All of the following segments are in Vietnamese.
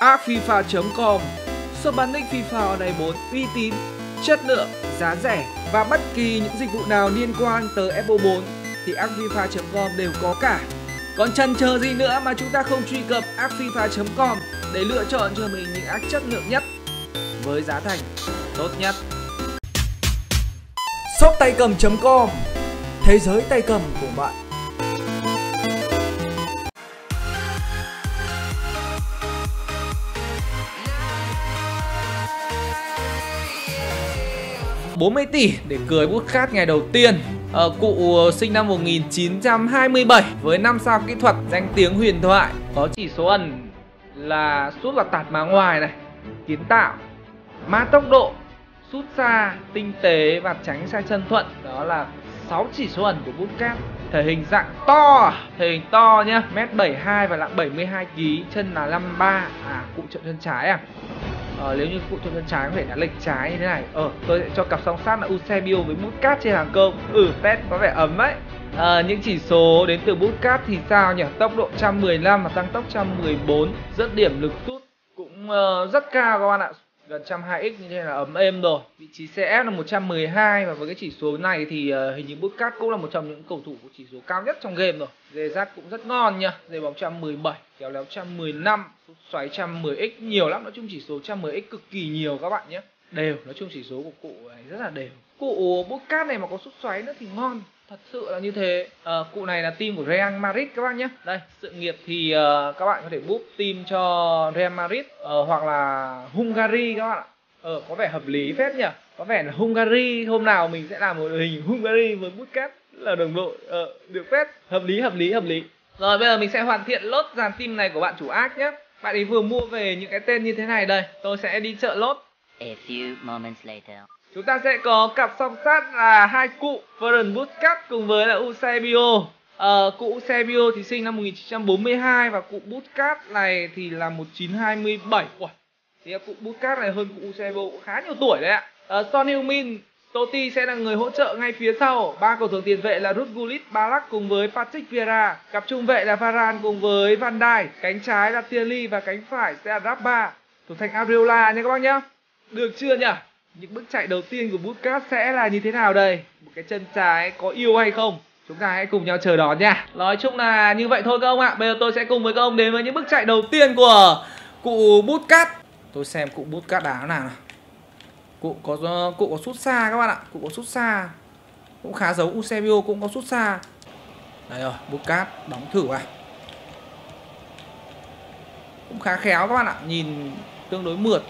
accfifa.com. Shop bán nick FIFA Online 4 uy tín, chất lượng, giá rẻ và bất kỳ những dịch vụ nào liên quan tới F4 thì accfifa.com đều có cả. Còn chần chờ gì nữa mà chúng ta không truy cập accfifa.com để lựa chọn cho mình những app chất lượng nhất với giá thành tốt nhất. ShopTayCầm.com, thế giới tay cầm của bạn. $40 tỷ để cưới Puskas ngày đầu tiên. Cụ sinh năm 1927 với 5 sao kỹ thuật, danh tiếng huyền thoại, có chỉ số ẩn là sút vào tạt má ngoài này, kiến tạo, mã tốc độ, sút xa, tinh tế và tránh sai chân thuận. Đó là 6 chỉ số ẩn của Puskas. Thể hình dạng to, nhá, 1m72 và nặng 72kg, chân là 53. Cụ chậm chân trái à? Nếu như phụ cho chân trái có thể đá lệch trái như thế này. Tôi sẽ cho cặp song sát là Eusebio với Puskas trên hàng công. Test có vẻ ấm ấy. Những chỉ số đến từ Puskas thì sao nhỉ? Tốc độ 115 và tăng tốc 114. Dứt điểm, lực sút cũng rất cao các bạn ạ, gần 120x, như thế là ấm êm rồi. Vị trí CF là 112 và với cái chỉ số này thì hình như Puskas cũng là một trong những cầu thủ có chỉ số cao nhất trong game rồi. Dê giác cũng rất ngon nha, dê bóng 117, kéo léo 115, xoáy 110x, nhiều lắm. Nói chung chỉ số 110x cực kỳ nhiều các bạn nhé, đều. Nói chung chỉ số của cụ này rất là đều. Cụ Puskas này mà có sút xoáy nữa thì ngon, thật sự là như thế. Cụ này là team của Real Madrid các bạn nhé. Đây, sự nghiệp thì các bạn có thể búp team cho Real Madrid hoặc là Hungary các bạn ạ. Có vẻ hợp lý phết nhỉ. Có vẻ là Hungary, hôm nào mình sẽ làm một đội hình Hungary với Puskas là đồng đội. Được phết, hợp lý. Rồi bây giờ mình sẽ hoàn thiện lốt dàn team này của bạn chủ ác nhé. Bạn ấy vừa mua về những cái tên như thế này đây. Tôi sẽ đi chợ lốt. A few moments later. Chúng ta sẽ có cặp song sát là hai cụ Ferenc Puskas cùng với là Eusebio. Cụ Eusebio thì sinh năm 1942 và cụ Puskas này thì là 1927. Thì cụ Puskas này hơn cụ Eusebio cũng khá nhiều tuổi đấy ạ. Son Heung-Min, Totti sẽ là người hỗ trợ ngay phía sau. Ba cầu thủ tiền vệ là Ruud Gullit, Ballack cùng với Patrick Vieira. Cặp trung vệ là Varane cùng với Van Dijk. Cánh trái là Thierry và cánh phải sẽ là Ramos, thủ thành Areola nha các bác nhá. Được chưa nhỉ? Những bước chạy đầu tiên của Puskas sẽ là như thế nào đây? Một cái chân trái có yêu hay không? Chúng ta hãy cùng nhau chờ đón nha. Nói chung là như vậy thôi các ông ạ. Bây giờ tôi sẽ cùng với các ông đến với những bước chạy đầu tiên của cụ Puskas. Tôi xem cụ Puskas đá nào. Cụ có sút xa các bạn ạ. Cụ có sút xa cũng khá giống Eusebio, cũng có sút xa. Đây rồi, Puskas đóng thử vào. Cũng khá khéo các bạn ạ, nhìn tương đối mượt.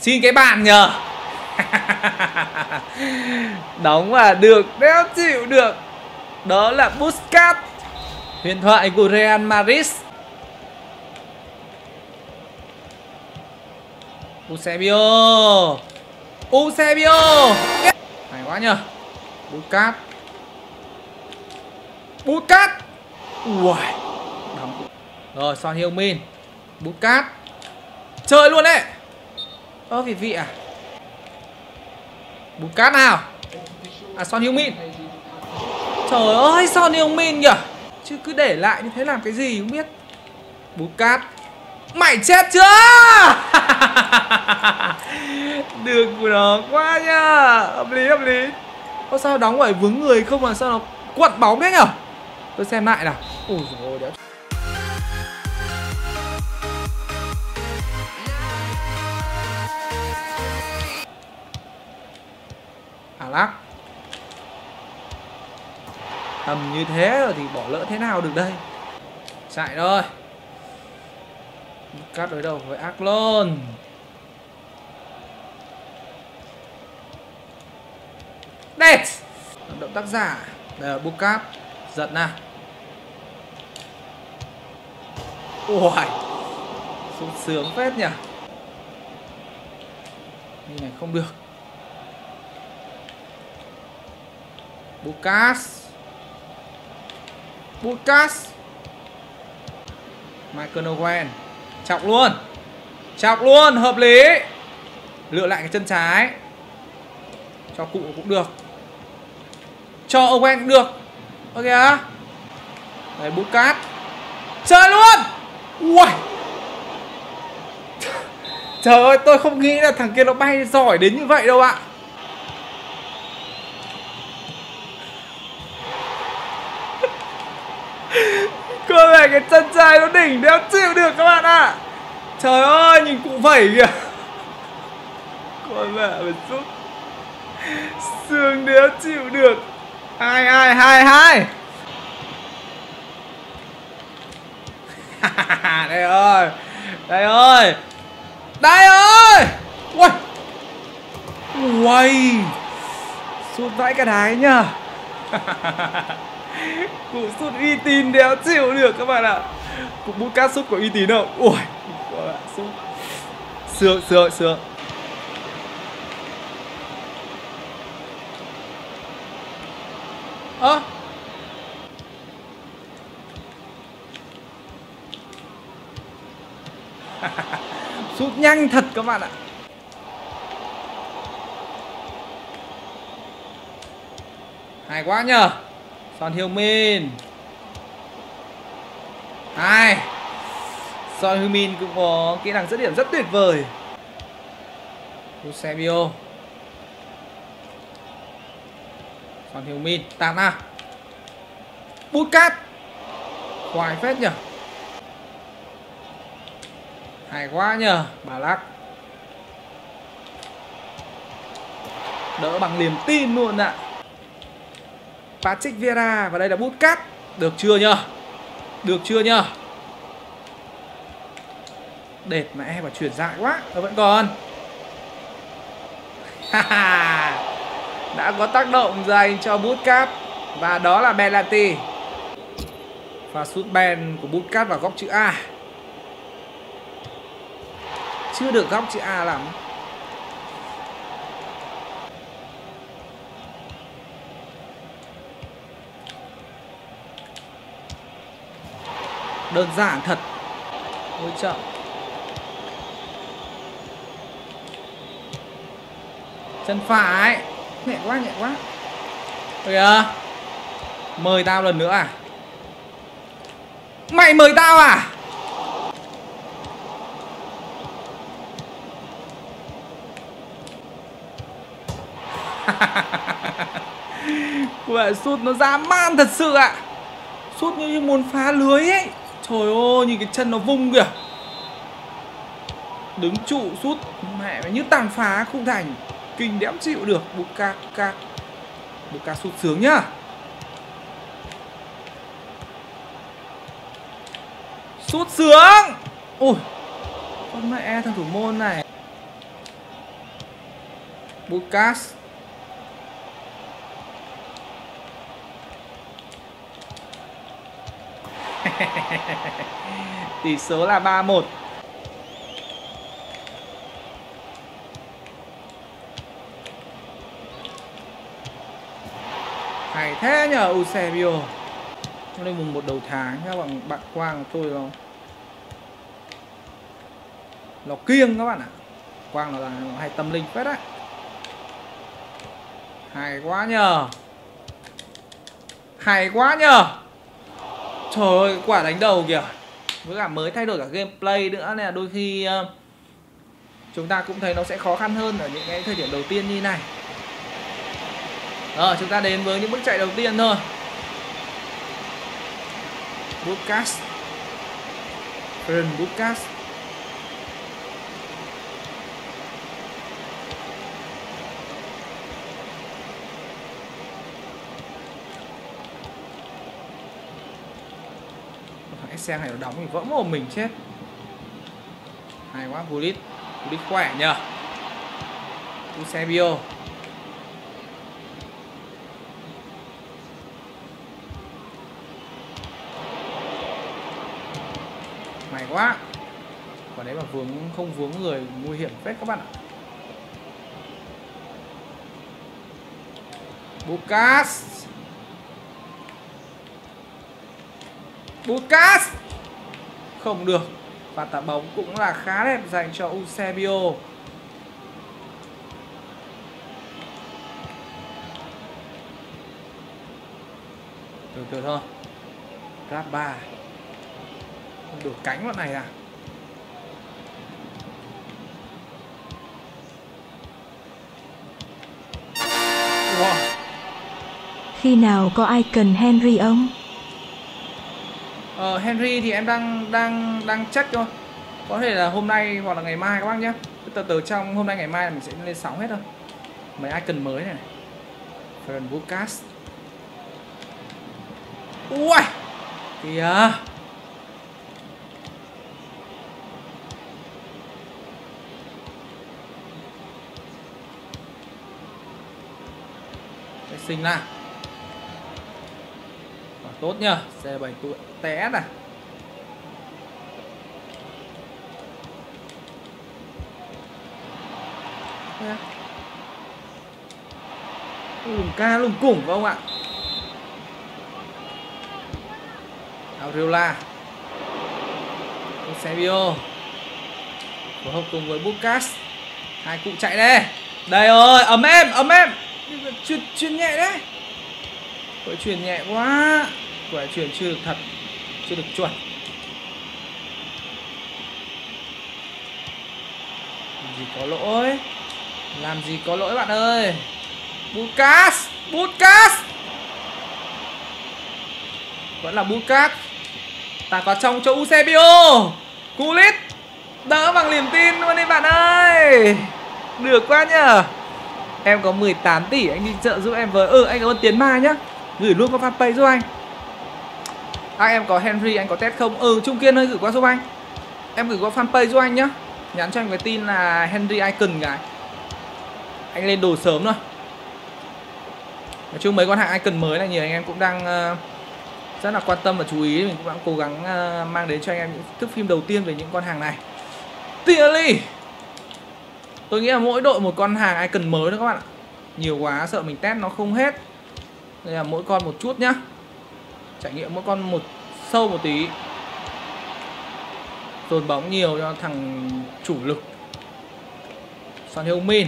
Xin cái bàn nhờ. Đóng và được, đéo chịu được. Đó là Puskas, huyền thoại của Real Madrid. Eusebio hay quá nhờ. Puskas. Ui. Đóng. Rồi Son Heung-min. Puskas. Chơi luôn đấy. Vì vị à? Puskas nào? Son Heung-min. Trời ơi, Son Heung-min kìa. Chứ cứ để lại như thế làm cái gì không biết. Puskas. Mày chết chưa? Được của nó quá nhá. Hợp lý. Sao đóng phải vướng người không mà sao nó quật bóng thế nhở? Tôi xem lại nào. Ôi dồi ôi đéo. Ballack. Tầm như thế rồi thì bỏ lỡ thế nào được đây. Chạy rồi. Cắt đối đầu với ác luôn. Đẹp. Động tác giả. Đây là Puskas. Giật nào. Ôi, sung sướng phết nhỉ. Như này không được. Puskas. Michael Owen. Chọc luôn, hợp lý. Lựa lại cái chân trái. Cho cụ cũng được. Cho Owen cũng được. Ok. Đấy, Puskas. Chơi luôn. Uầy. Trời ơi, tôi không nghĩ là thằng kia nó bay giỏi đến như vậy đâu ạ. Cơ này cái chân trai nó đỉnh đéo chịu được các bạn ạ. Trời ơi, nhìn cụ vẩy kìa. Con mẹ mình giúp xương đéo chịu được. Hai hai hai hai. Đây ơi. Đây ơi. Đây ơi. Uầy. Uầy. Sút vãi cả đáy nhá. Cụ sút uy tín đéo chịu được các bạn ạ. Cụ Puskas sút có uy tín không? Ui. Sướng sướng sướng. Ơ à. Sút nhanh thật các bạn ạ. Hay quá nhờ. Son Heung-Min. Hai. Son Heung-Min cũng có kỹ năng dứt điểm rất tuyệt vời. Eusebio. Son Heung-Min, tạt ra. Puskas. Khoai phết nhỉ. Hay quá nhờ. Ballack. Đỡ bằng niềm tin luôn ạ. Patrick Vieira và đây là Puskas. Được chưa nhờ? Được chưa nhờ? Đệt mẹ và chuyển dại quá. Nó vẫn còn. Đã có tác động dành cho Puskas. Và đó là penalty. Và sút ben của Puskas vào góc chữ A. Chưa được góc chữ A lắm. Đơn giản thật. Ôi trời. Chân phải. Nhẹ quá, nhẹ quá. Kìa. Mời tao lần nữa à? Mày mời tao à? Quả sút nó dã man thật sự ạ. Sút như muốn phá lưới ấy. Trời ơi, nhìn cái chân nó vung kìa. Đứng trụ sút mẹ như tàn phá khung thành. Kinh đẽm chịu được. Puskas sút sướng nhá. Sút sướng. Ôi. Con mẹ thằng thủ môn này. Puskas. Tỷ số là 3-1. Hay thế nhờ Eusebio. Hôm nay mùng 1 đầu tháng các bạn Quang của tôi nó kiêng các bạn ạ. Quang nó là nó hay tâm linh phết đấy. Hay quá nhờ. Hay quá nhờ. Trời ơi, quả đánh đầu kìa. Với cả mới thay đổi cả gameplay nữa nên là đôi khi chúng ta cũng thấy nó sẽ khó khăn hơn ở những cái thời điểm đầu tiên như này. Rồi, chúng ta đến với những bước chạy đầu tiên thôi. Puskas. Ferenc Puskas. Xe này nó đóng thì vỡ mồm mình chết. Hay quá. Gullit. Gullit khỏe nhờ. Eusebio. Hay quá. Quả đấy mà vướng không vướng người nguy hiểm phết các bạn ạ. Puskas. Puskas. Không được. Và tạ bóng cũng là khá đẹp dành cho Eusebio. Từ từ thôi. Grab 3. Đổi cánh bọn này à? Wow. Khi nào có ai cần Henry ông? Henry thì em đang check thôi. Có thể là hôm nay hoặc là ngày mai các bác nhé. Từ trong hôm nay ngày mai là mình sẽ lên sóng hết thôi. Mấy icon mới này. Ferenc Puskas. Ui. Kìa. Xinh là tốt nhờ, C7 tuổi té này. Lùng ca lùng củng phải không ạ? Areola, Eusebio phối hợp cùng với Puskas, hai cụ chạy đây. Đây ơi, ấm em. Chuyền nhẹ đấy. Quẩy chuyền nhẹ quá. Quẩy chuyền chưa được thật. Chưa được chuẩn. Làm gì có lỗi bạn ơi. Puskas. Vẫn là Puskas. Tạt vào trong cho Eusebio. Gullit đỡ bằng niềm tin luôn đi bạn ơi. Được quá nhờ. Em có 18 tỷ, anh đi chợ giúp em với. Anh cảm ơn Tiến Mai nhá. Gửi luôn qua fanpage giúp anh. Em có Henry, anh có test không? Trung Kiên ơi, gửi qua giúp anh. Em gửi qua fanpage giúp anh nhá. Nhắn cho anh cái tin là Henry icon cái. Anh lên đồ sớm thôi. Nói chung mấy con hạng icon mới này nhiều anh em cũng đang rất là quan tâm và chú ý. Mình cũng đang cố gắng mang đến cho anh em những thước phim đầu tiên về những con hàng này. Thierry. Tôi nghĩ là mỗi đội một con hàng icon mới nữa các bạn ạ. Nhiều quá sợ mình test nó không hết. Đây là mỗi con một chút nhá. Trải nghiệm mỗi con một sâu một tí. Dồn bóng nhiều cho thằng chủ lực. Son Heung-Min.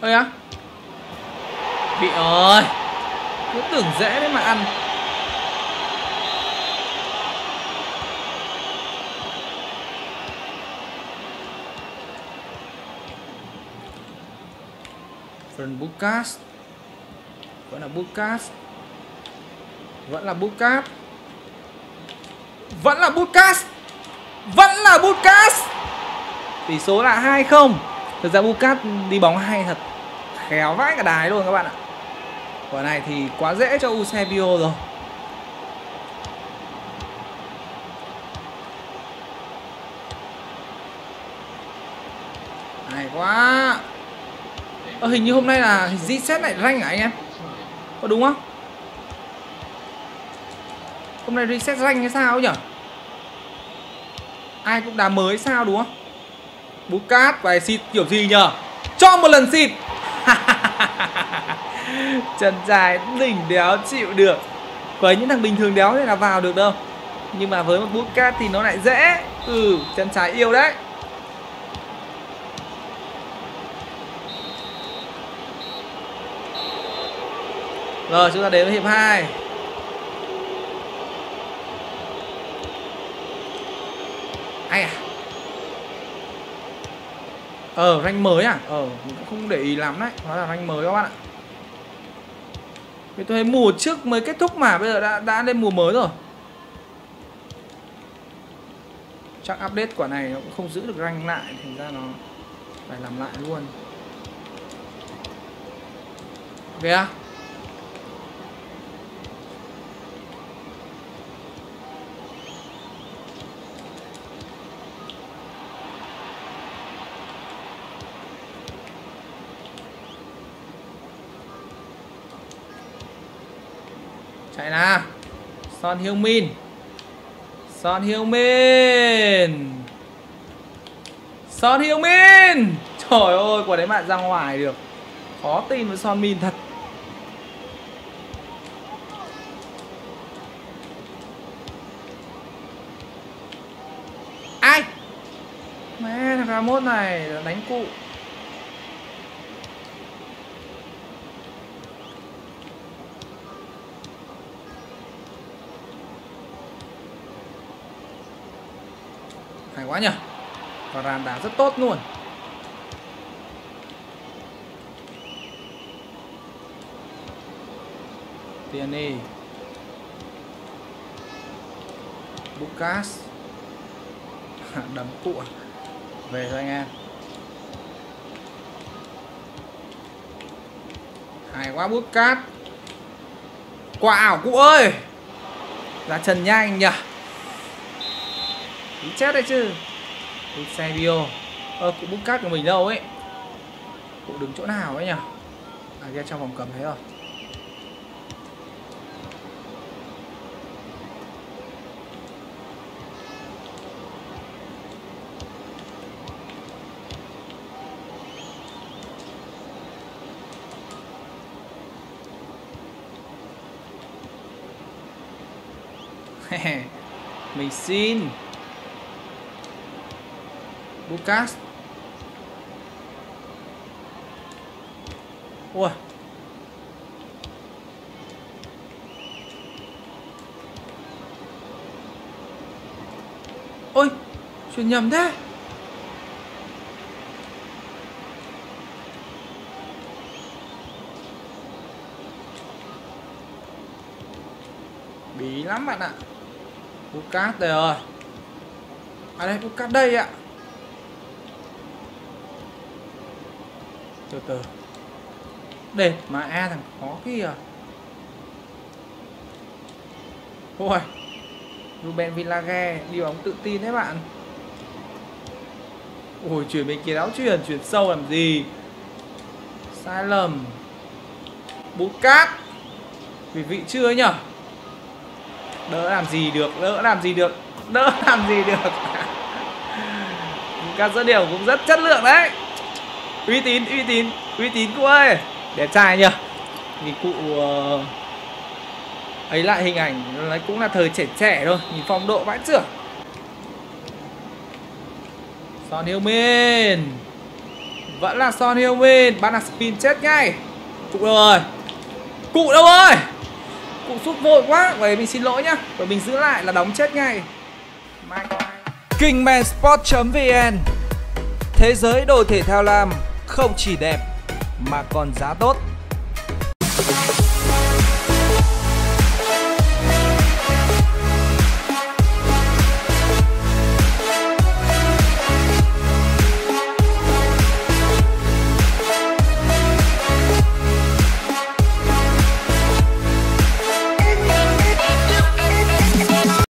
Ơi á. Bị ơi. Cứ tưởng dễ đấy mà ăn. Ferenc Puskas. Vẫn là Puskas. Tỷ số là 2-0. Thực ra Puskas đi bóng hay thật. Khéo vãi cả đài luôn các bạn ạ. Quả này thì quá dễ cho Eusebio rồi. Hay quá. Hình như hôm nay là reset lại rank hả anh em? Có đúng không? Hôm nay reset rank hay sao ấy nhỉ? Ai cũng đá mới sao đúng không? Puskas và xịt kiểu gì nhờ? Cho một lần xịt. Chân dài đỉnh đéo chịu được. Với những thằng bình thường đéo thì là vào được đâu. Nhưng mà với một Puskas thì nó lại dễ. Chân trái yêu đấy. Rồi chúng ta đến với hiệp 2. Ai à? Rank mới à? Mình cũng không để ý lắm đấy. Nó là rank mới các bạn ạ. Vì tôi thấy mùa trước mới kết thúc mà bây giờ đã lên mùa mới rồi. Chắc update quả này nó cũng không giữ được rank lại, thành ra nó phải làm lại luôn. Kìa. Chạy nào. Son Heung-Min. Trời ơi, quả đấy bạn ra ngoài được. Khó tin với Son Heung-Min thật. Ai? Mẹ Ramos này đánh cụ. Hay quá nhỉ. Varane đá rất tốt luôn. Tierney, Puskas, đấm cụ về cho anh em. Hay quá Puskas. Quả ảo cụ ơi, ra chân nhanh nhỉ. Ý chết đấy chứ. Eusebio, cụ Puskas của mình đâu ấy, cụ đứng chỗ nào ấy nhỉ? À kia trong vòng cấm thấy rồi. Mình xin Puskas. Ôi ôi, chuyền nhầm thế. Bí lắm bạn ạ. Puskas đây rồi. À đây, Puskas đây ạ. Từ từ. Đệt mà A thằng khó kìa. Ôi Ruben Village đi bóng tự tin đấy bạn. Ôi chuyển bên kia đáo chuyển. Chuyển sâu làm gì. Sai lầm. Puskas. Vì vị chưa ấy nhở. Đỡ làm gì được, đỡ làm gì được, đỡ làm gì được. Các dữ điểm cũng rất chất lượng đấy. Uy tín, uy tín, uy tín cụ ơi. Đẹp trai nhỉ. Nhìn cụ ấy lại hình ảnh nó cũng là thời trẻ trẻ thôi. Nhìn phong độ vãi chưởng. Son Heung-Min. Vẫn là Son Heung-Min. Bắn là spin chết ngay. Cụ đâu rồi. Cụ đâu rồi. Cụ sút vội quá, vậy mình xin lỗi nhá. Rồi mình giữ lại là đóng chết ngay. KingmanSport.vn. Thế giới đồ thể thao làm không chỉ đẹp mà còn giá tốt.